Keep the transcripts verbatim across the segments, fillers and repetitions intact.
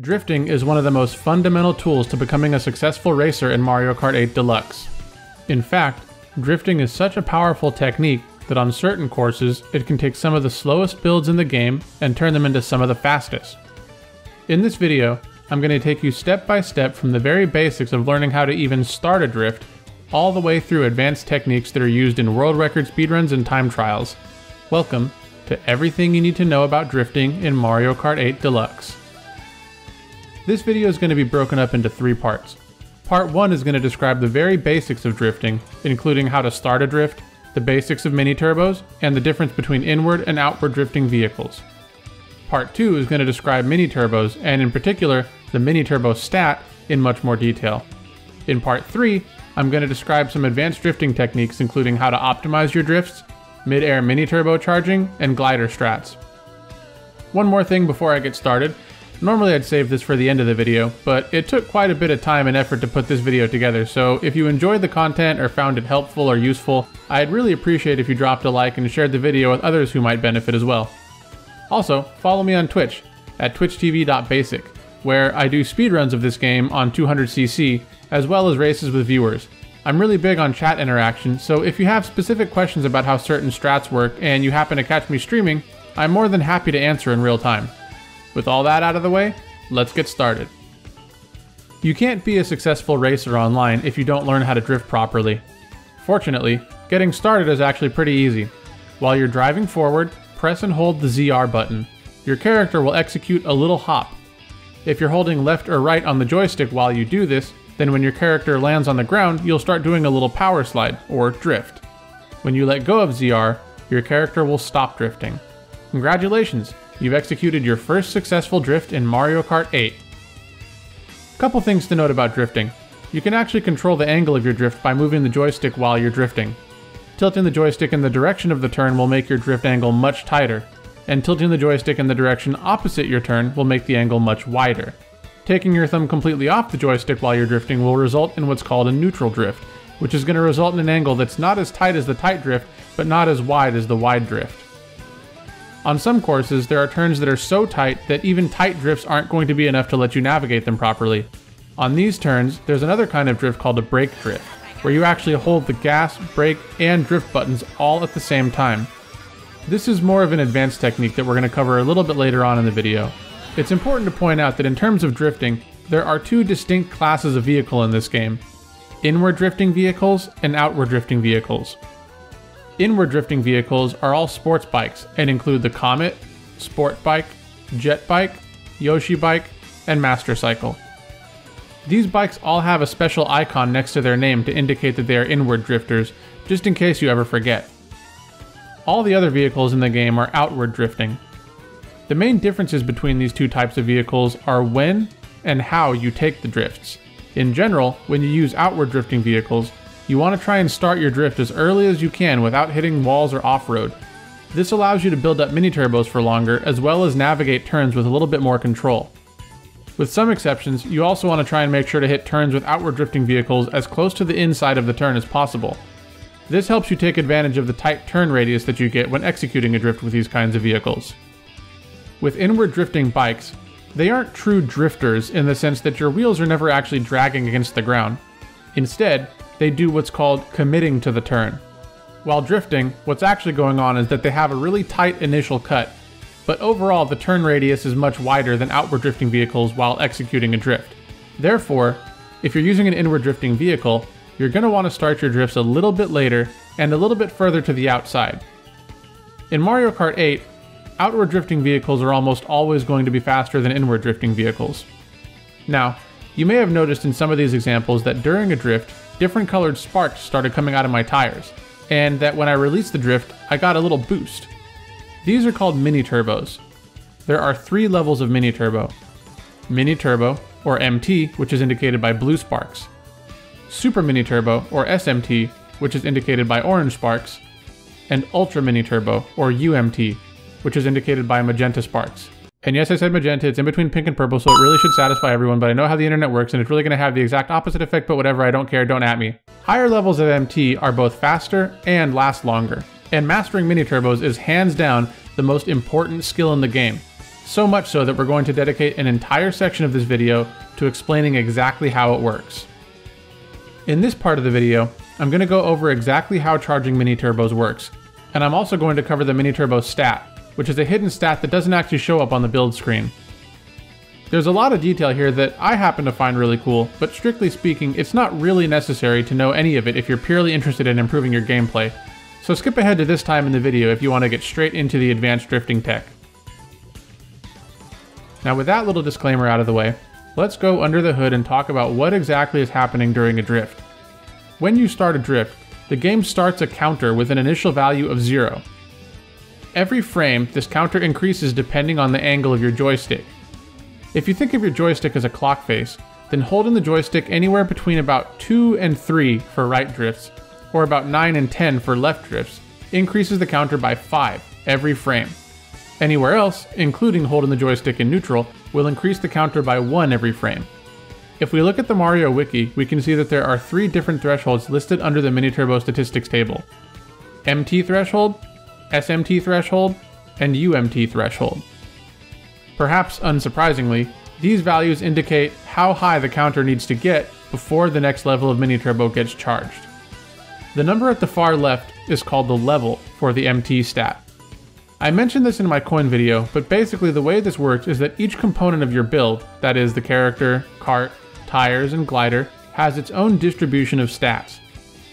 Drifting is one of the most fundamental tools to becoming a successful racer in Mario Kart eight Deluxe. In fact, drifting is such a powerful technique that on certain courses, it can take some of the slowest builds in the game and turn them into some of the fastest. In this video, I'm going to take you step by step from the very basics of learning how to even start a drift, all the way through advanced techniques that are used in world record speedruns and time trials. Welcome to everything you need to know about drifting in Mario Kart eight Deluxe. This video is going to be broken up into three parts. Part one is going to describe the very basics of drifting, including how to start a drift, the basics of mini-turbos, and the difference between inward and outward drifting vehicles. Part two is going to describe mini-turbos, and in particular, the mini-turbo stat in much more detail. In Part three, I'm going to describe some advanced drifting techniques including how to optimize your drifts, mid-air mini-turbo charging, and glider strats. One more thing before I get started. Normally I'd save this for the end of the video, but it took quite a bit of time and effort to put this video together, so if you enjoyed the content or found it helpful or useful, I'd really appreciate if you dropped a like and shared the video with others who might benefit as well. Also, follow me on Twitch at twitch t v dot basic, where I do speedruns of this game on two hundred c c, as well as races with viewers. I'm really big on chat interaction, so if you have specific questions about how certain strats work and you happen to catch me streaming, I'm more than happy to answer in real time. With all that out of the way, let's get started. You can't be a successful racer online if you don't learn how to drift properly. Fortunately, getting started is actually pretty easy. While you're driving forward, press and hold the Z R button. Your character will execute a little hop. If you're holding left or right on the joystick while you do this, then when your character lands on the ground, you'll start doing a little power slide, or drift. When you let go of Z R, your character will stop drifting. Congratulations! You've executed your first successful drift in Mario Kart eight. Couple things to note about drifting. You can actually control the angle of your drift by moving the joystick while you're drifting. Tilting the joystick in the direction of the turn will make your drift angle much tighter, and tilting the joystick in the direction opposite your turn will make the angle much wider. Taking your thumb completely off the joystick while you're drifting will result in what's called a neutral drift, which is going to result in an angle that's not as tight as the tight drift, but not as wide as the wide drift. On some courses, there are turns that are so tight that even tight drifts aren't going to be enough to let you navigate them properly. On these turns, there's another kind of drift called a brake drift, where you actually hold the gas, brake, and drift buttons all at the same time. This is more of an advanced technique that we're going to cover a little bit later on in the video. It's important to point out that in terms of drifting, there are two distinct classes of vehicle in this game: inward drifting vehicles and outward drifting vehicles. Inward drifting vehicles are all sports bikes and include the Comet, Sport Bike, Jet Bike, Yoshi Bike, and Master Cycle. These bikes all have a special icon next to their name to indicate that they are inward drifters, just in case you ever forget. All the other vehicles in the game are outward drifting. The main differences between these two types of vehicles are when and how you take the drifts. In general, when you use outward drifting vehicles, you want to try and start your drift as early as you can without hitting walls or off-road. This allows you to build up mini-turbos for longer, as well as navigate turns with a little bit more control. With some exceptions, you also want to try and make sure to hit turns with outward drifting vehicles as close to the inside of the turn as possible. This helps you take advantage of the tight turn radius that you get when executing a drift with these kinds of vehicles. With inward drifting bikes, they aren't true drifters in the sense that your wheels are never actually dragging against the ground. Instead, they do what's called committing to the turn. While drifting, what's actually going on is that they have a really tight initial cut, but overall the turn radius is much wider than outward drifting vehicles while executing a drift. Therefore, if you're using an inward drifting vehicle, you're going to want to start your drifts a little bit later and a little bit further to the outside. In Mario Kart eight, outward drifting vehicles are almost always going to be faster than inward drifting vehicles. Now, you may have noticed in some of these examples that during a drift, different colored sparks started coming out of my tires, and that when I released the drift, I got a little boost. These are called mini-turbos. There are three levels of mini-turbo. Mini-turbo, or M T, which is indicated by blue sparks. Super mini-turbo, or S M T, which is indicated by orange sparks. And ultra mini-turbo, or U M T, which is indicated by magenta sparks. And yes, I said magenta, it's in between pink and purple, so it really should satisfy everyone, but I know how the internet works and it's really going to have the exact opposite effect, but whatever, I don't care, don't at me. Higher levels of M T are both faster and last longer, and mastering mini-turbos is hands down the most important skill in the game. So much so that we're going to dedicate an entire section of this video to explaining exactly how it works. In this part of the video, I'm going to go over exactly how charging mini turbos works, and I'm also going to cover the mini turbo stat, which is a hidden stat that doesn't actually show up on the build screen. There's a lot of detail here that I happen to find really cool, but strictly speaking, it's not really necessary to know any of it if you're purely interested in improving your gameplay. So skip ahead to this time in the video if you want to get straight into the advanced drifting tech. Now with that little disclaimer out of the way, let's go under the hood and talk about what exactly is happening during a drift. When you start a drift, the game starts a counter with an initial value of zero. Every frame, this counter increases depending on the angle of your joystick. If you think of your joystick as a clock face, then holding the joystick anywhere between about two and three for right drifts, or about nine and ten for left drifts, increases the counter by five every frame. Anywhere else, including holding the joystick in neutral, will increase the counter by one every frame. If we look at the Mario Wiki, we can see that there are three different thresholds listed under the Mini Turbo Statistics table. M T Threshold, S M T Threshold, and U M T Threshold. Perhaps unsurprisingly, these values indicate how high the counter needs to get before the next level of Mini Turbo gets charged. The number at the far left is called the level for the M T stat. I mentioned this in my coin video, but basically the way this works is that each component of your build, that is the character, cart, tires, and glider, has its own distribution of stats.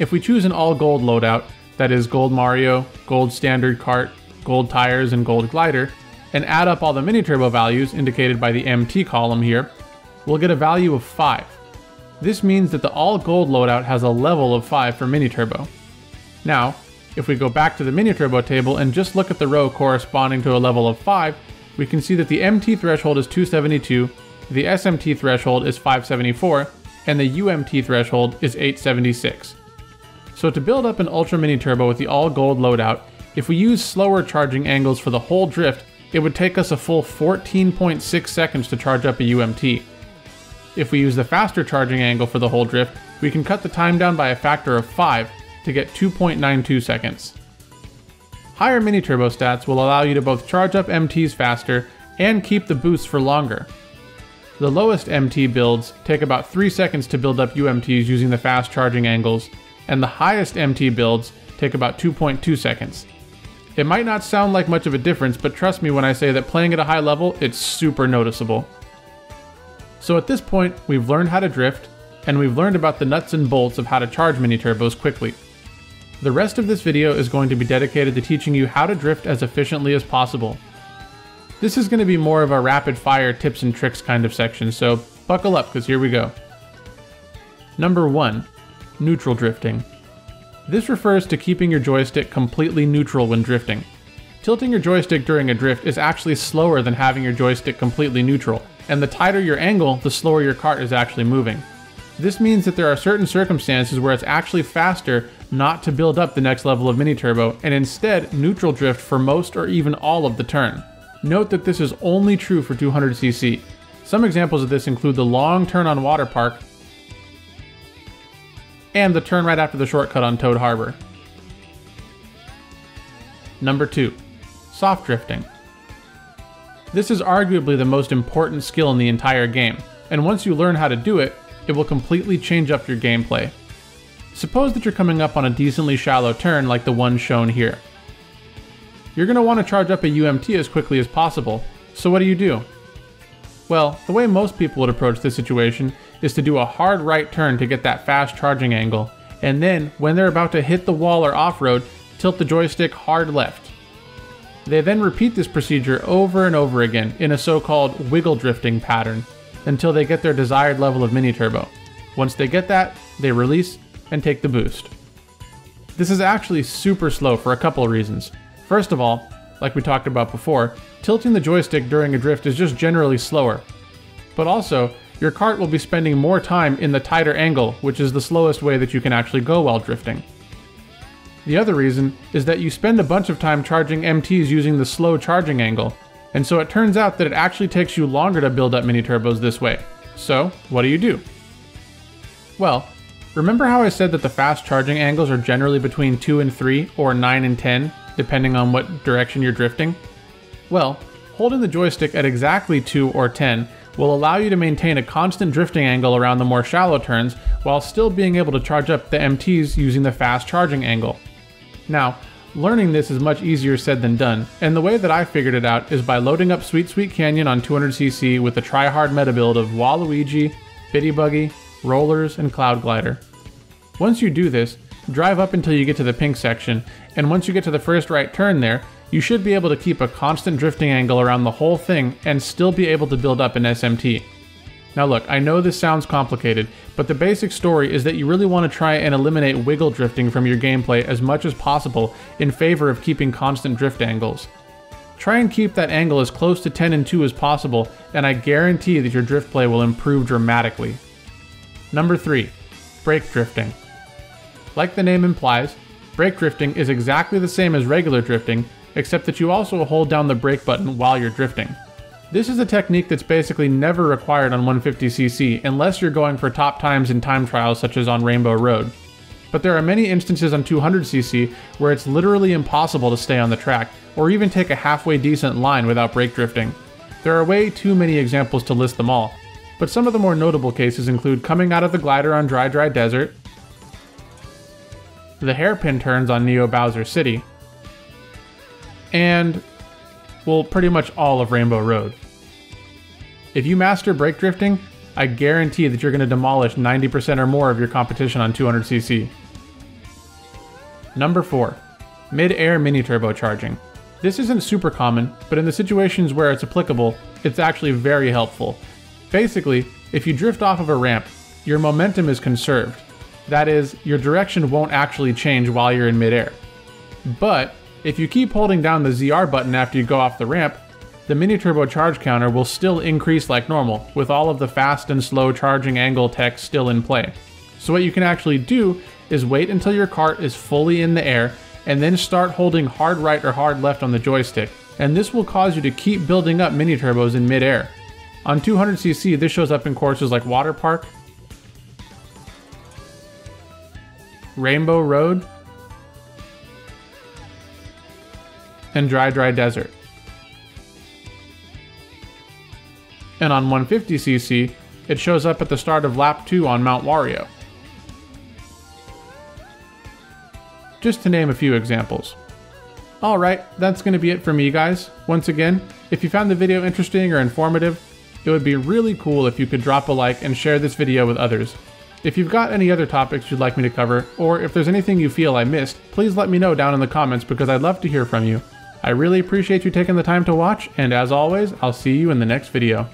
If we choose an all gold loadout, that is gold Mario, gold standard cart, gold tires, and gold glider, and add up all the mini turbo values indicated by the M T column here, we'll get a value of five. This means that the all gold loadout has a level of five for mini turbo. Now, if we go back to the mini turbo table and just look at the row corresponding to a level of five, we can see that the M T threshold is two seventy-two, the S M T threshold is five seventy-four, and the U M T threshold is eight seventy-six. So to build up an ultra mini turbo with the all gold loadout, if we use slower charging angles for the whole drift, it would take us a full fourteen point six seconds to charge up a U M T. If we use the faster charging angle for the whole drift, we can cut the time down by a factor of five, to get two point nine two seconds. Higher mini turbo stats will allow you to both charge up M Ts faster and keep the boosts for longer. The lowest M T builds take about three seconds to build up U M Ts using the fast charging angles, and the highest M T builds take about two point two seconds. It might not sound like much of a difference, but trust me when I say that playing at a high level, it's super noticeable. So at this point, we've learned how to drift, and we've learned about the nuts and bolts of how to charge mini turbos quickly. The rest of this video is going to be dedicated to teaching you how to drift as efficiently as possible. This is going to be more of a rapid fire tips and tricks kind of section, so buckle up because here we go. Number one, neutral drifting. This refers to keeping your joystick completely neutral when drifting. Tilting your joystick during a drift is actually slower than having your joystick completely neutral, and the tighter your angle, the slower your cart is actually moving. This means that there are certain circumstances where it's actually faster not to build up the next level of mini turbo and instead neutral drift for most or even all of the turn. Note that this is only true for two hundred c c. Some examples of this include the long turn on Water Park and the turn right after the shortcut on Toad Harbor. Number two, soft drifting. This is arguably the most important skill in the entire game, and once you learn how to do it, it will completely change up your gameplay. Suppose that you're coming up on a decently shallow turn like the one shown here. You're going to want to charge up a U M T as quickly as possible, so what do you do? Well, the way most people would approach this situation is to do a hard right turn to get that fast charging angle, and then, when they're about to hit the wall or off-road, tilt the joystick hard left. They then repeat this procedure over and over again in a so-called wiggle drifting pattern, until they get their desired level of mini turbo. Once they get that, they release and take the boost. This is actually super slow for a couple of reasons. First of all, like we talked about before, tilting the joystick during a drift is just generally slower. But also, your cart will be spending more time in the tighter angle, which is the slowest way that you can actually go while drifting. The other reason is that you spend a bunch of time charging M Ts using the slow charging angle, and so it turns out that it actually takes you longer to build up mini turbos this way. So, what do you do? Well, remember how I said that the fast charging angles are generally between two and three, or nine and ten, depending on what direction you're drifting? Well, holding the joystick at exactly two or ten will allow you to maintain a constant drifting angle around the more shallow turns while still being able to charge up the M Ts using the fast charging angle. Now, learning this is much easier said than done, and the way that I figured it out is by loading up Sweet Sweet Canyon on two hundred C C with a try-hard meta build of Waluigi, Biddybuggy, Rollers, and Cloud Glider. Once you do this, drive up until you get to the pink section, and once you get to the first right turn there, you should be able to keep a constant drifting angle around the whole thing and still be able to build up an S M T. Now look, I know this sounds complicated, but the basic story is that you really want to try and eliminate wiggle drifting from your gameplay as much as possible in favor of keeping constant drift angles. Try and keep that angle as close to ten and two as possible, and I guarantee that your drift play will improve dramatically. Number three, brake drifting. Like the name implies, brake drifting is exactly the same as regular drifting, except that you also hold down the brake button while you're drifting. This is a technique that's basically never required on one fifty C C unless you're going for top times in time trials such as on Rainbow Road. But there are many instances on two hundred C C where it's literally impossible to stay on the track or even take a halfway decent line without brake drifting. There are way too many examples to list them all, but some of the more notable cases include coming out of the glider on Dry Dry Desert, the hairpin turns on Neo Bowser City, and, well, pretty much all of Rainbow Road. If you master brake drifting, I guarantee that you're going to demolish ninety percent or more of your competition on two hundred C C. Number four, mid-air mini turbocharging. This isn't super common, but in the situations where it's applicable, it's actually very helpful. Basically, if you drift off of a ramp, your momentum is conserved. That is, your direction won't actually change while you're in mid-air. But if you keep holding down the Z R button after you go off the ramp, the mini turbo charge counter will still increase like normal, with all of the fast and slow charging angle tech still in play. So what you can actually do is wait until your cart is fully in the air, and then start holding hard right or hard left on the joystick, and this will cause you to keep building up mini turbos in mid-air. On two hundred C C, this shows up in courses like Water Park, Rainbow Road, and Dry Dry Desert. And on one fifty C C, it shows up at the start of lap two on Mount Wario. Just to name a few examples. Alright, that's going to be it for me, guys. Once again, if you found the video interesting or informative, it would be really cool if you could drop a like and share this video with others. If you've got any other topics you'd like me to cover, or if there's anything you feel I missed, please let me know down in the comments because I'd love to hear from you. I really appreciate you taking the time to watch, and as always, I'll see you in the next video.